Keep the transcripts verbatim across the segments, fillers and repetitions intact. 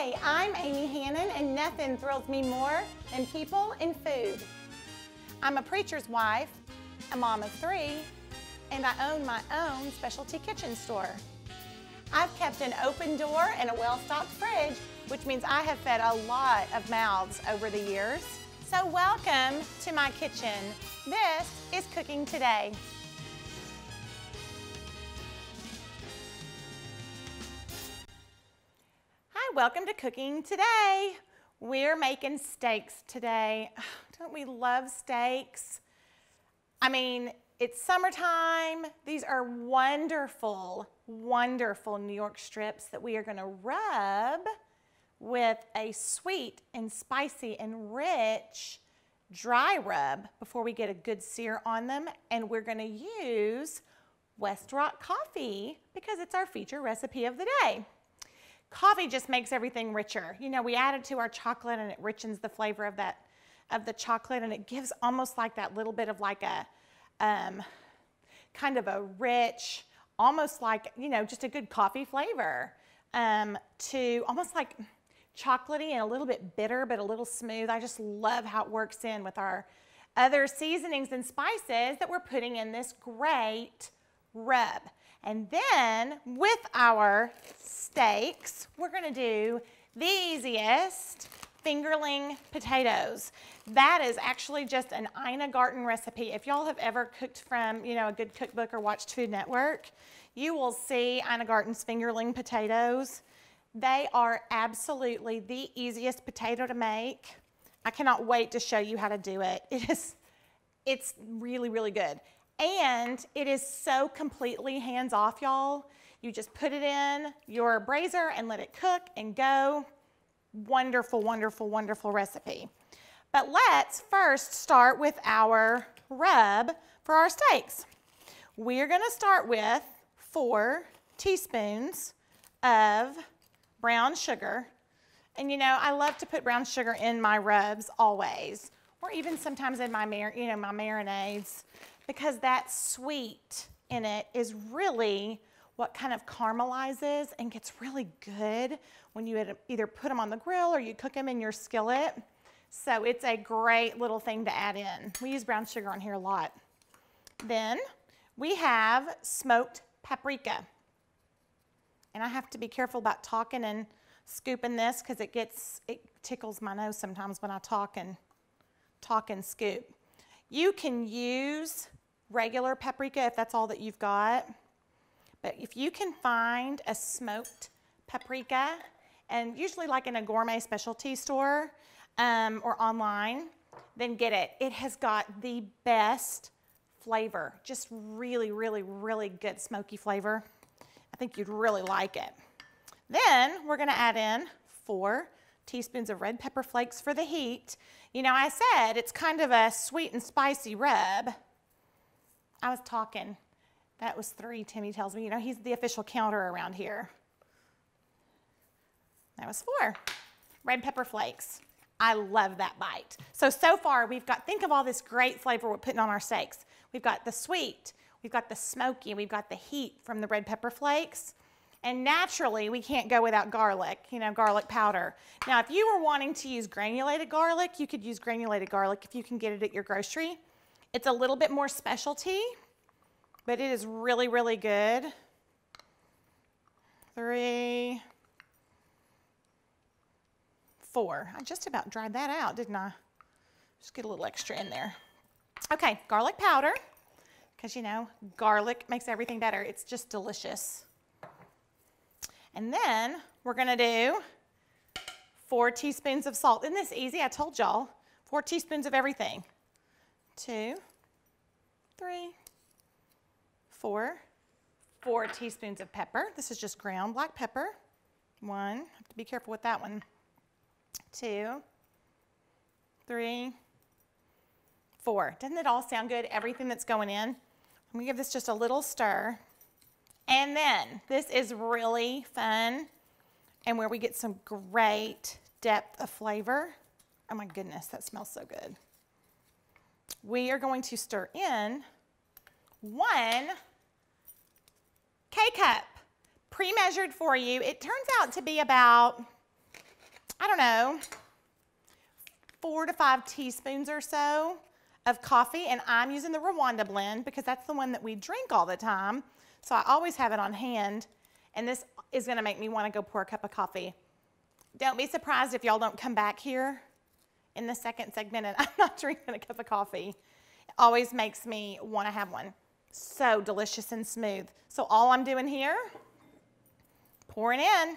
Hi, I'm Amy Hannon, and nothing thrills me more than people and food. I'm a preacher's wife, a mom of three, and I own my own specialty kitchen store. I've kept an open door and a well-stocked fridge, which means I have fed a lot of mouths over the years. So welcome to my kitchen. This is Cooking Today. Hi, welcome to Cooking Today. We're making steaks today. Oh, don't we love steaks? I mean, it's summertime. These are wonderful, wonderful New York strips that we are going to rub with a sweet and spicy and rich dry rub before we get a good sear on them. And we're going to use Westrock coffee because it's our feature recipe of the day. Coffee just makes everything richer. You know, we add it to our chocolate and it richens the flavor of that of the chocolate, and it gives almost like that little bit of like a um, kind of a rich, almost like, you know, just a good coffee flavor um, to almost like chocolatey and a little bit bitter, but a little smooth. I just love how it works in with our other seasonings and spices that we're putting in this great rub. And then with our steaks, we're gonna do the easiest fingerling potatoes. That is actually just an Ina Garten recipe. If y'all have ever cooked from, you know, a good cookbook or watched Food Network, you will see Ina Garten's fingerling potatoes. They are absolutely the easiest potato to make. I cannot wait to show you how to do it. It is, it's really, really good. And it is so completely hands-off, y'all. You just put it in your braiser and let it cook and go. Wonderful, wonderful, wonderful recipe. But let's first start with our rub for our steaks. We're gonna start with four teaspoons of brown sugar. And you know, I love to put brown sugar in my rubs always, or even sometimes in my, mar you know, my marinades, because that sweet in it is really what kind of caramelizes and gets really good when you either put them on the grill or you cook them in your skillet. So it's a great little thing to add in. We use brown sugar on here a lot. Then we have smoked paprika. And I have to be careful about talking and scooping this because it gets, it tickles my nose sometimes when I talk and talk and scoop. You can use regular paprika if that's all that you've got, but if you can find a smoked paprika, and usually like in a gourmet specialty store um, or online, then get it. It has got the best flavor, just really, really, really good smoky flavor. I think you'd really like it. Then we're gonna add in four teaspoons of red pepper flakes for the heat. You know, I said it's kind of a sweet and spicy rub. I was talking. That was three, Timmy tells me. You know, he's the official counter around here. That was four. Red pepper flakes. I love that bite. So, so far we've got, think of all this great flavor we're putting on our steaks. We've got the sweet, we've got the smoky, we've got the heat from the red pepper flakes. And naturally, we can't go without garlic, you know, garlic powder. Now, if you were wanting to use granulated garlic, you could use granulated garlic if you can get it at your grocery. It's a little bit more specialty, but it is really, really good. Three, four. I just about dried that out, didn't I? Just get a little extra in there. Okay, garlic powder, because, you know, garlic makes everything better. It's just delicious. And then we're gonna do four teaspoons of salt. Isn't this easy? I told y'all, four teaspoons of everything. Two, three, four, four teaspoons of pepper. This is just ground black pepper. One, have to be careful with that one. Two, three, four. Doesn't it all sound good? Everything that's going in. I'm gonna give this just a little stir. And then, this is really fun and where we get some great depth of flavor. Oh my goodness, that smells so good. We are going to stir in one K-cup, pre-measured for you. It turns out to be about I don't know, four to five teaspoons or so of coffee, and I'm using the Rwanda blend because that's the one that we drink all the time, so I always have it on hand, and this is gonna make me wanna go pour a cup of coffee. Don't be surprised if y'all don't come back here in the second segment and I'm not drinking a cup of coffee. It always makes me wanna have one. So delicious and smooth. So all I'm doing here, pouring in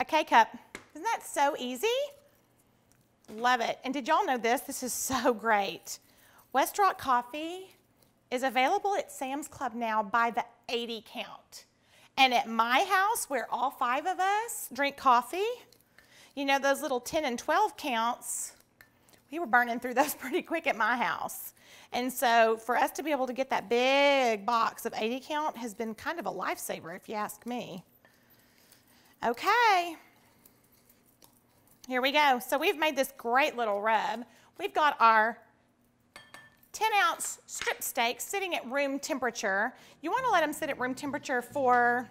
a Kcup. Isn't that so easy? Love it. And did y'all know this? This is so great. Westrock Coffee is available at Sam's Club now by the eighty count. And at my house, where all five of us drink coffee, you know, those little ten and twelve counts, we were burning through those pretty quick at my house. And so for us to be able to get that big box of eighty count has been kind of a lifesaver, if you ask me. Okay. Here we go. So we've made this great little rub. We've got our ten ounce strip steak sitting at room temperature. You want to let them sit at room temperature for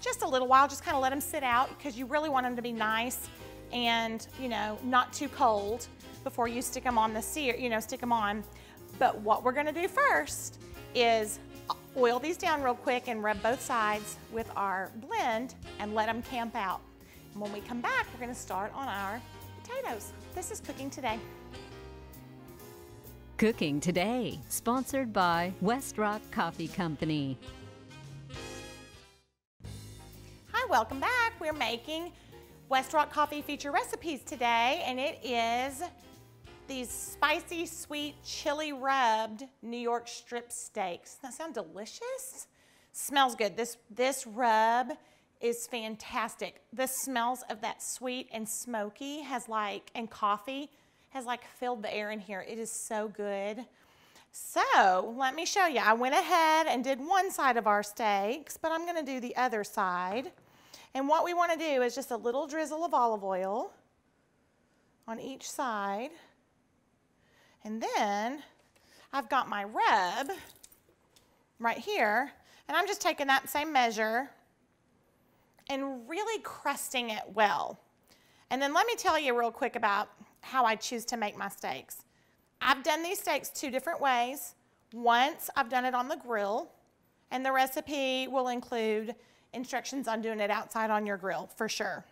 just a little while. Just kind of let them sit out because you really want them to be nice and, you know, not too cold before you stick them on the sear, you know, stick them on. But what we're going to do first is oil these down real quick and rub both sides with our blend and let them camp out. And when we come back, we're going to start on our potatoes. This is Cooking Today. Cooking Today, sponsored by Westrock Coffee Company. Hi, welcome back. We're making Westrock Coffee feature recipes today, and it is these spicy, sweet, chili rubbed New York strip steaks. Doesn't that sound delicious? Smells good. This, this rub is fantastic. The smells of that sweet and smoky has like, and coffee has like filled the air in here. It is so good. So let me show you. I went ahead and did one side of our steaks, but I'm gonna do the other side. And what we wanna do is just a little drizzle of olive oil on each side. And then I've got my rub right here, and I'm just taking that same measure and really crusting it well. And then let me tell you real quick about how I choose to make my steaks. I've done these steaks two different ways. Once I've done it on the grill, and the recipe will include instructions on doing it outside on your grill for sure.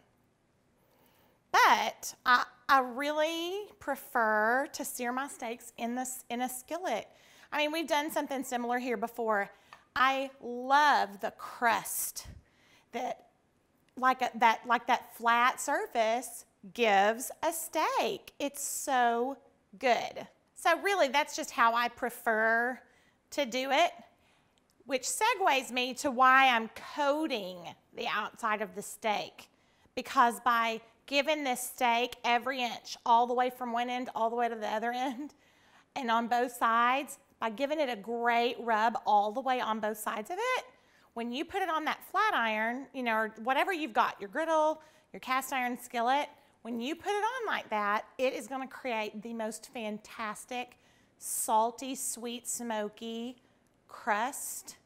But I, I really prefer to sear my steaks in, this, in a skillet. I mean, we've done something similar here before. I love the crust that like, a, that, like that flat surface gives a steak. It's so good. So really, that's just how I prefer to do it, which segues me to why I'm coating the outside of the steak, because by giving this steak every inch, all the way from one end all the way to the other end, and on both sides, by giving it a great rub all the way on both sides of it, when you put it on that flat iron, you know, or whatever you've got, your griddle, your cast iron skillet, when you put it on like that, it is gonna create the most fantastic, salty, sweet, smoky crust.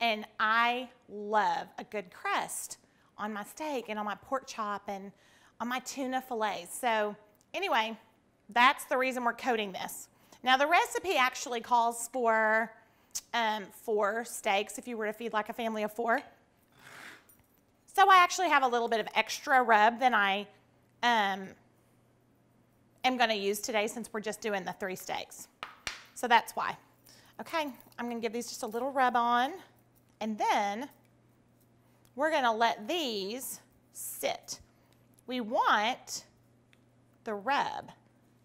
And I love a good crust on my steak and on my pork chop and on my tuna fillets. So anyway, that's the reason we're coating this. Now the recipe actually calls for um, four steaks if you were to feed like a family of four. So I actually have a little bit of extra rub than I um, am gonna use today since we're just doing the three steaks. So that's why. Okay, I'm gonna give these just a little rub on, and then we're gonna let these sit. We want the rub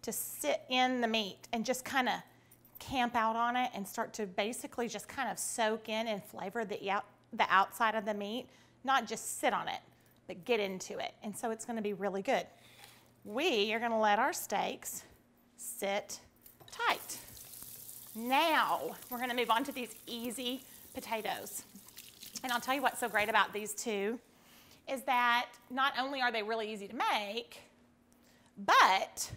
to sit in the meat and just kind of camp out on it and start to basically just kind of soak in and flavor the, out, the outside of the meat, not just sit on it, but get into it. And so it's going to be really good. We are going to let our steaks sit tight. Now we're going to move on to these easy potatoes. And I'll tell you what's so great about these two is that not only are they really easy to make, but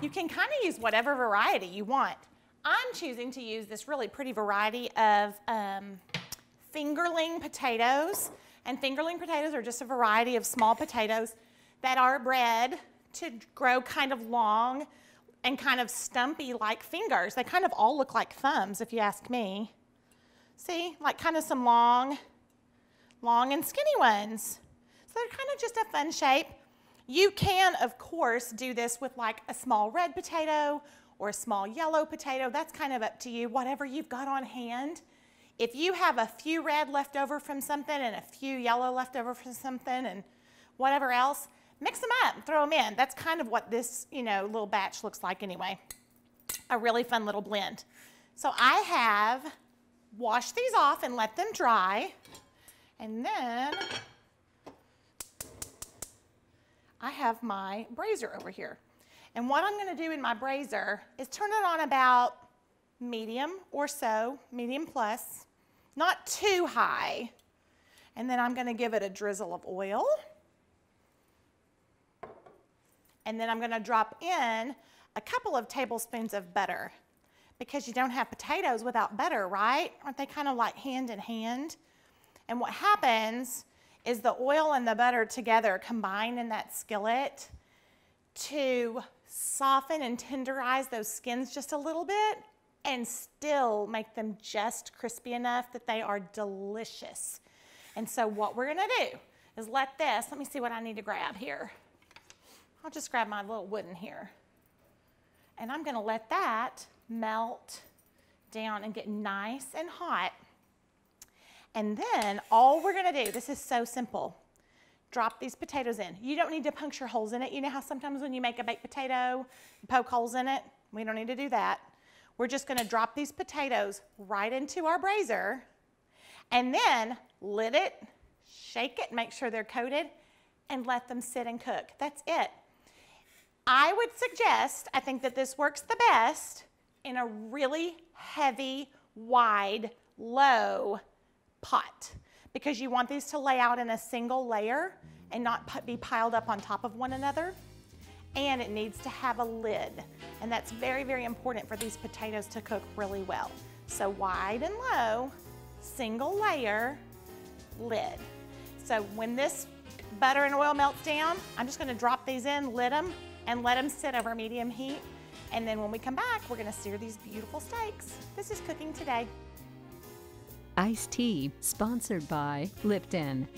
you can kind of use whatever variety you want. I'm choosing to use this really pretty variety of um, fingerling potatoes, and fingerling potatoes are just a variety of small potatoes that are bred to grow kind of long and kind of stumpy like fingers. They kind of all look like thumbs, if you ask me. See, like kind of some long, long and skinny ones. So they're kind of just a fun shape. You can, of course, do this with like a small red potato or a small yellow potato. That's kind of up to you, whatever you've got on hand. If you have a few red left over from something and a few yellow left over from something and whatever else, mix them up and throw them in. That's kind of what this, you know, little batch looks like anyway. A really fun little blend. So I have washed these off and let them dry. And then I have my braiser over here. And what I'm going to do in my braiser is turn it on about medium or so, medium plus, not too high. And then I'm going to give it a drizzle of oil. And then I'm going to drop in a couple of tablespoons of butter, because you don't have potatoes without butter, right? Aren't they kind of like hand in hand? And what happens is the oil and the butter together combine in that skillet to soften and tenderize those skins just a little bit and still make them just crispy enough that they are delicious. And so what we're gonna do is let this, let me see what I need to grab here. I'll just grab my little wooden here. And I'm gonna let that melt down and get nice and hot. And then all we're gonna do, this is so simple, drop these potatoes in. You don't need to puncture holes in it. You know how sometimes when you make a baked potato, you poke holes in it? We don't need to do that. We're just gonna drop these potatoes right into our braiser and then lid it, shake it, make sure they're coated, and let them sit and cook. That's it. I would suggest, I think that this works the best in a really heavy, wide, low pot, because you want these to lay out in a single layer and not be piled up on top of one another. And it needs to have a lid. And that's very, very important for these potatoes to cook really well. So wide and low, single layer, lid. So when this butter and oil melts down, I'm just gonna drop these in, lid them, and let them sit over medium heat. And then when we come back, we're gonna sear these beautiful steaks. This is Cooking Today. Iced tea, sponsored by Lipton.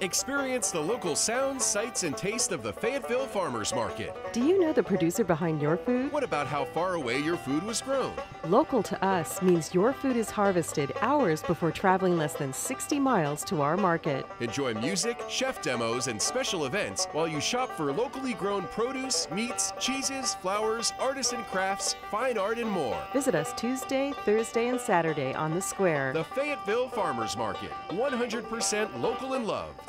Experience the local sounds, sights, and taste of the Fayetteville Farmers Market. Do you know the producer behind your food? What about how far away your food was grown? Local to us means your food is harvested hours before traveling less than sixty miles to our market. Enjoy music, chef demos, and special events while you shop for locally grown produce, meats, cheeses, flowers, artisan crafts, fine art, and more. Visit us Tuesday, Thursday, and Saturday on the Square. The Fayetteville Farmers Market, one hundred percent local and loved.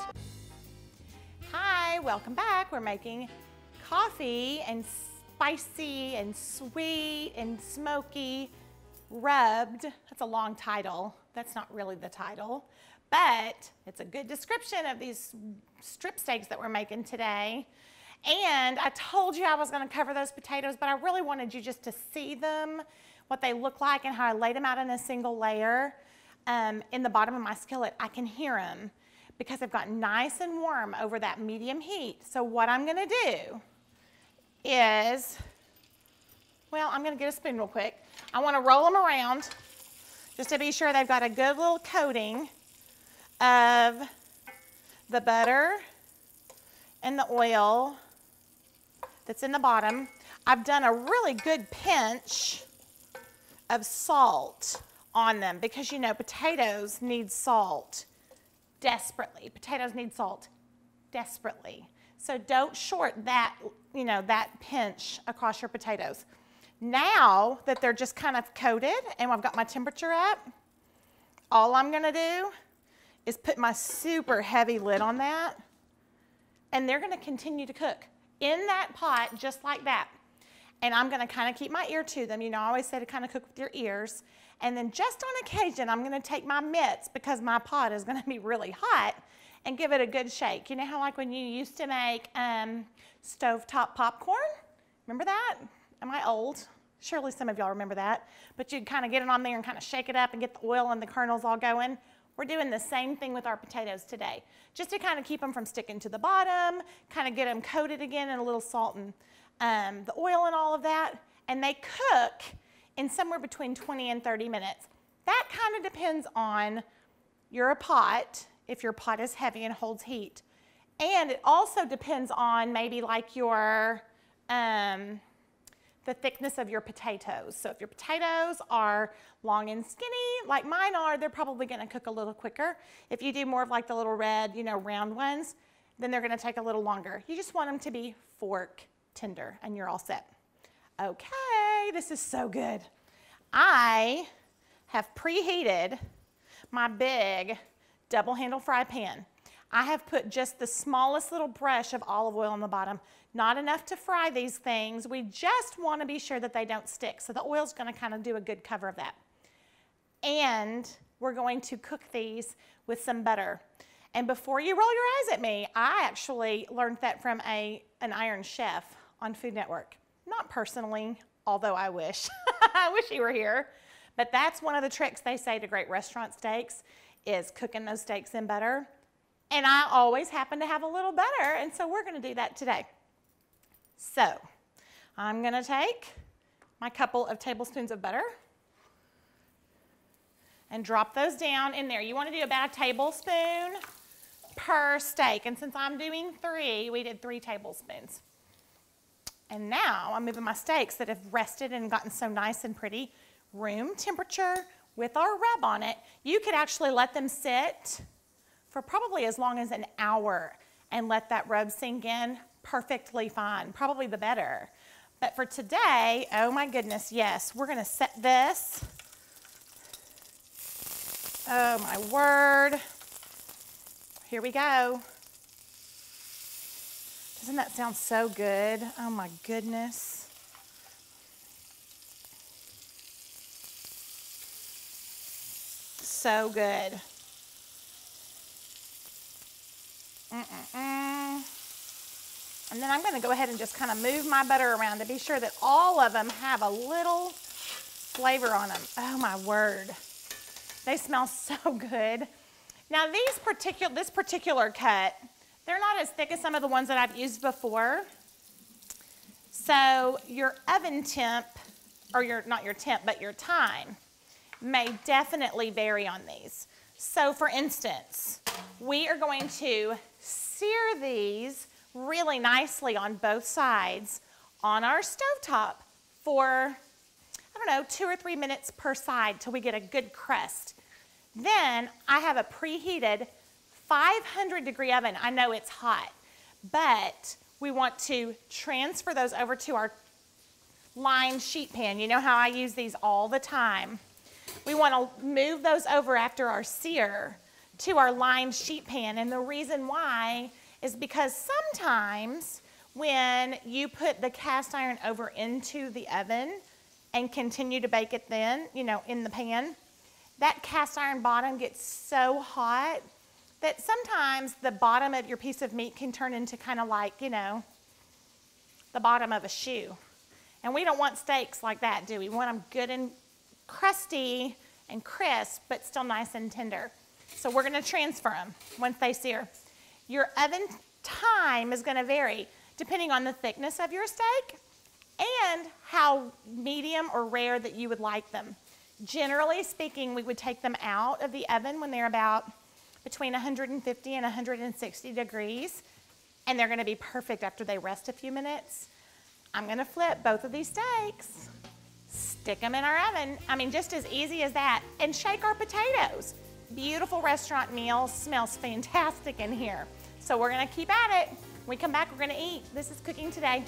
Hi, welcome back. We're making coffee and spicy and sweet and smoky rubbed. That's a long title. That's not really the title, but it's a good description of these strip steaks that we're making today. And I told you I was going to cover those potatoes, but I really wanted you just to see them, what they look like, and how I laid them out in a single layer um, in the bottom of my skillet. I can hear them, because I've got nice and warm over that medium heat. So what I'm gonna do is, well, I'm gonna get a spoon real quick. I wanna roll them around just to be sure they've got a good little coating of the butter and the oil that's in the bottom. I've done a really good pinch of salt on them, because you know potatoes need salt. Desperately. Potatoes need salt desperately. So don't short that, you know, that pinch across your potatoes. Now that they're just kind of coated and I've got my temperature up, all I'm going to do is put my super heavy lid on that, and they're going to continue to cook in that pot just like that. And I'm going to kind of keep my ear to them. You know, I always say to kind of cook with your ears. And then just on occasion, I'm going to take my mitts, because my pot is going to be really hot, and give it a good shake. You know how like when you used to make um, stovetop popcorn? Remember that? Am I old? Surely some of y'all remember that. But you'd kind of get it on there and kind of shake it up and get the oil and the kernels all going. We're doing the same thing with our potatoes today, just to kind of keep them from sticking to the bottom, kind of get them coated again in a little salt and um, the oil and all of that. And they cook in somewhere between twenty and thirty minutes. That kind of depends on your pot, if your pot is heavy and holds heat. And it also depends on maybe like your, um, the thickness of your potatoes. So if your potatoes are long and skinny, like mine are, they're probably gonna cook a little quicker. If you do more of like the little red, you know, round ones, then they're gonna take a little longer. You just want them to be fork tender and you're all set. Okay, this is so good. I have preheated my big double handle fry pan. I have put just the smallest little brush of olive oil on the bottom. Not enough to fry these things. We just want to be sure that they don't stick. So the oil's going to kind of do a good cover of that. And we're going to cook these with some butter. And before you roll your eyes at me, I actually learned that from a, an Iron Chef on Food Network. Not personally, although I wish. I wish he were here. But that's one of the tricks they say to great restaurant steaks is cooking those steaks in butter. And I always happen to have a little butter, and so we're going to do that today. So I'm going to take my couple of tablespoons of butter and drop those down in there. You want to do about a tablespoon per steak. And since I'm doing three, we did three tablespoons. And now I'm moving my steaks that have rested and gotten so nice and pretty, room temperature with our rub on it. You could actually let them sit for probably as long as an hour and let that rub sink in perfectly fine, probably the better. But for today, oh my goodness, yes, we're gonna set this. Oh my word. Here we go. Doesn't that sound so good? Oh my goodness. So good. Mm-mm-mm. And then I'm going to go ahead and just kind of move my butter around to be sure that all of them have a little flavor on them. Oh my word. They smell so good. Now these particular, this particular cut, they're not as thick as some of the ones that I've used before. So your oven temp, or your, not your temp, but your time may definitely vary on these. So for instance, we are going to sear these really nicely on both sides on our stovetop for, I don't know, two or three minutes per side till we get a good crust. Then I have a preheated five hundred degree oven. I know it's hot, but we want to transfer those over to our lined sheet pan. You know how I use these all the time. We want to move those over after our sear to our lined sheet pan. And the reason why is because sometimes when you put the cast iron over into the oven and continue to bake it then, you know, in the pan, that cast iron bottom gets so hot that sometimes the bottom of your piece of meat can turn into kind of like, you know, the bottom of a shoe. And we don't want steaks like that, do we? We want them good and crusty and crisp, but still nice and tender. So we're gonna transfer them once they sear. Your oven time is gonna vary depending on the thickness of your steak and how medium or rare that you would like them. Generally speaking, we would take them out of the oven when they're about between one hundred fifty and one hundred sixty degrees, and they're gonna be perfect after they rest a few minutes. I'm gonna flip both of these steaks, stick them in our oven. I mean, just as easy as that. And shake our potatoes. Beautiful restaurant meal, smells fantastic in here. So we're gonna keep at it. When we come back, we're gonna eat. This is Cooking Today.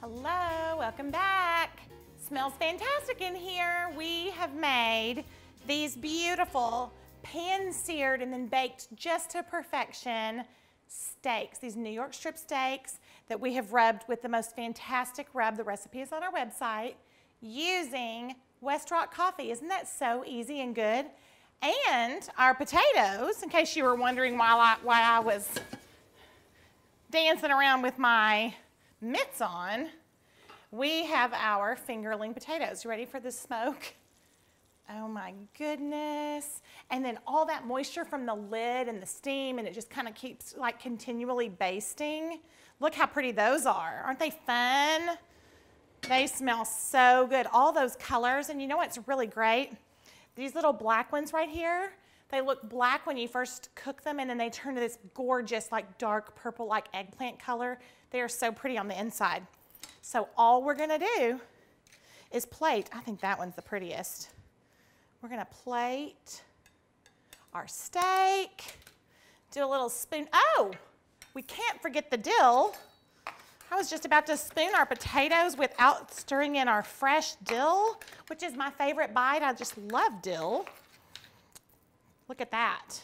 Hello, welcome back. Smells fantastic in here. We have made these beautiful pan-seared and then baked just to perfection steaks, these New York strip steaks that we have rubbed with the most fantastic rub. The recipe is on our website using Westrock Coffee. Isn't that so easy and good? And our potatoes, in case you were wondering why I, why I was dancing around with my mitts on, we have our fingerling potatoes. You ready for the smoke? Oh my goodness. And then all that moisture from the lid and the steam, and it just kind of keeps like continually basting. Look how pretty those are. Aren't they fun? They smell so good. All those colors. And you know what's really great? These little black ones right here, they look black when you first cook them, and then they turn to this gorgeous like dark purple like eggplant color. They are so pretty on the inside. So all we're gonna do is plate. I think that one's the prettiest. We're gonna plate our steak, do a little spoon. Oh, we can't forget the dill. I was just about to spoon our potatoes without stirring in our fresh dill, which is my favorite bite. I just love dill. Look at that.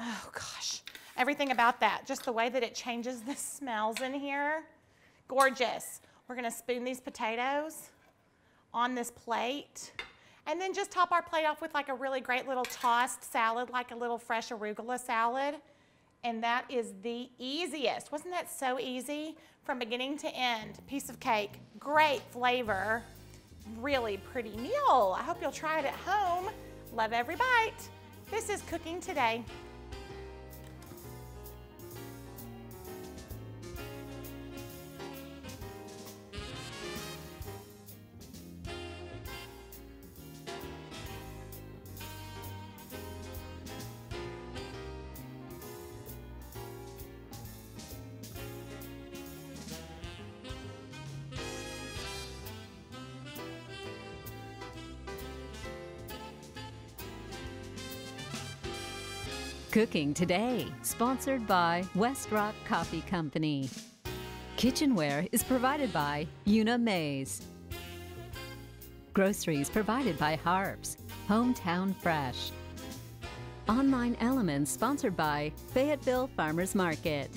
Oh gosh, everything about that, just the way that it changes the smells in here. Gorgeous. We're gonna spoon these potatoes on this plate. And then just top our plate off with like a really great little tossed salad, like a little fresh arugula salad. And that is the easiest. Wasn't that so easy? From beginning to end, piece of cake, great flavor, really pretty meal. I hope you'll try it at home. Love every bite. This is Cooking Today. Cooking Today, sponsored by Westrock Coffee Company. Kitchenware is provided by Una Maze. Groceries provided by Harps, Hometown Fresh. Online elements sponsored by Fayetteville Farmers Market.